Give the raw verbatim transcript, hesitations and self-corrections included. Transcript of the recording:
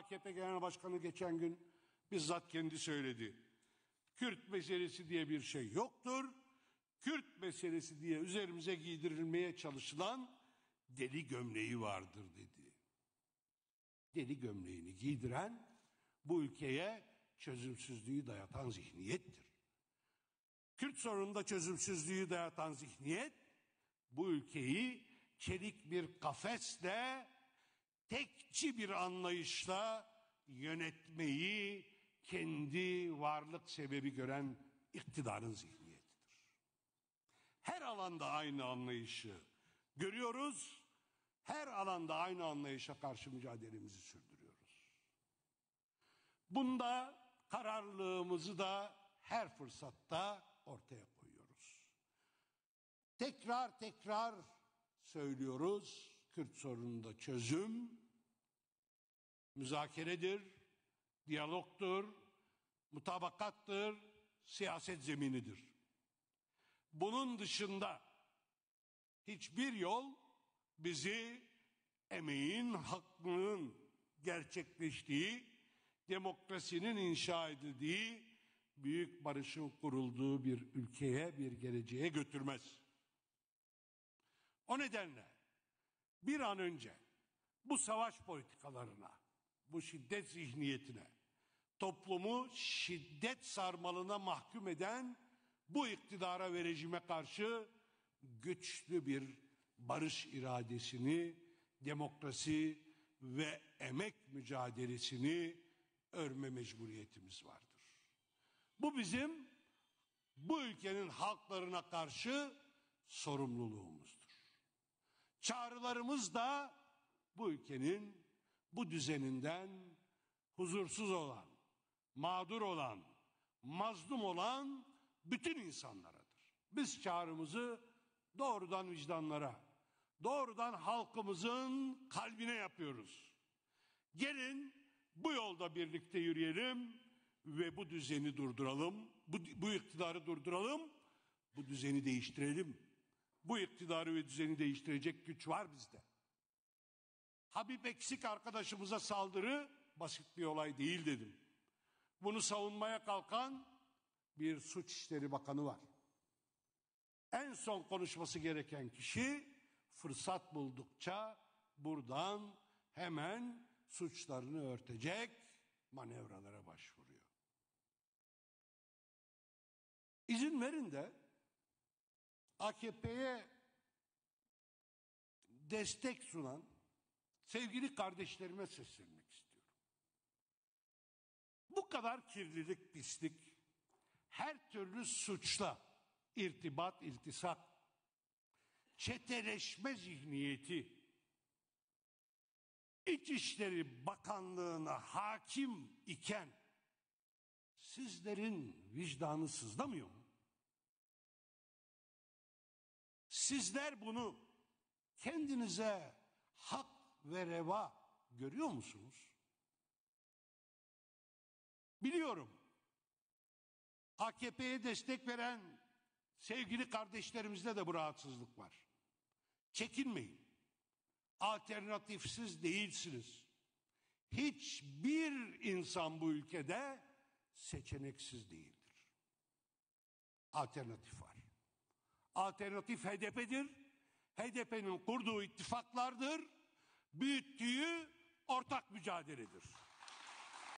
A K P Genel Başkanı geçen gün bizzat kendi söyledi. Kürt meselesi diye bir şey yoktur. Kürt meselesi diye üzerimize giydirilmeye çalışılan deli gömleği vardır dedi. Deli gömleğini giydiren bu ülkeye çözümsüzlüğü dayatan zihniyettir. Kürt sorununda çözümsüzlüğü dayatan zihniyet bu ülkeyi çelik bir kafesle, tekçi bir anlayışla yönetmeyi kendi varlık sebebi gören iktidarın zihniyetidir. Her alanda aynı anlayışı görüyoruz. Her alanda aynı anlayışa karşı mücadelemizi sürdürüyoruz. Bunda kararlılığımızı da her fırsatta ortaya koyuyoruz. Tekrar tekrar söylüyoruz. Kürt sorununda çözüm müzakeredir, diyalogtur, mutabakattır, siyaset zeminidir. Bunun dışında hiçbir yol bizi emeğin, hakkının gerçekleştiği, demokrasinin inşa edildiği, büyük barışın kurulduğu bir ülkeye, bir geleceğe götürmez. O nedenle bir an önce bu savaş politikalarına, bu şiddet zihniyetine, toplumu şiddet sarmalına mahkum eden bu iktidara ve rejime karşı güçlü bir barış iradesini, demokrasi ve emek mücadelesini örme mecburiyetimiz vardır. Bu bizim bu ülkenin halklarına karşı sorumluluğumuzdur. Çağrılarımız da bu ülkenin bu düzeninden huzursuz olan, mağdur olan, mazlum olan bütün insanlaradır. Biz çağrımızı doğrudan vicdanlara, doğrudan halkımızın kalbine yapıyoruz. Gelin bu yolda birlikte yürüyelim ve bu düzeni durduralım, bu, bu iktidarı durduralım, bu düzeni değiştirelim. Bu iktidarı ve düzeni değiştirecek güç var bizde. Habib Eksik arkadaşımıza saldırı basit bir olay değil dedim. Bunu savunmaya kalkan bir Suç İşleri Bakanı var. En son konuşması gereken kişi fırsat buldukça buradan hemen suçlarını örtecek manevralara başvuruyor. İzin verin de A K P'ye destek sunan sevgili kardeşlerime seslenmek istiyorum. Bu kadar kirlilik, pislik, her türlü suçla irtibat, iltisak, çeteleşme zihniyeti İçişleri Bakanlığı'na hakim iken sizlerin vicdanı sızlamıyor mu? Sizler bunu kendinize hak ve reva görüyor musunuz? Biliyorum. A K P'ye destek veren sevgili kardeşlerimizde de bu rahatsızlık var. Çekinmeyin. Alternatifsiz değilsiniz. Hiçbir insan bu ülkede seçeneksiz değildir. Alternatif var. Alternatif H D P'dir. H D P'nin kurduğu ittifaklardır. Büyüttüğü ortak mücadeledir.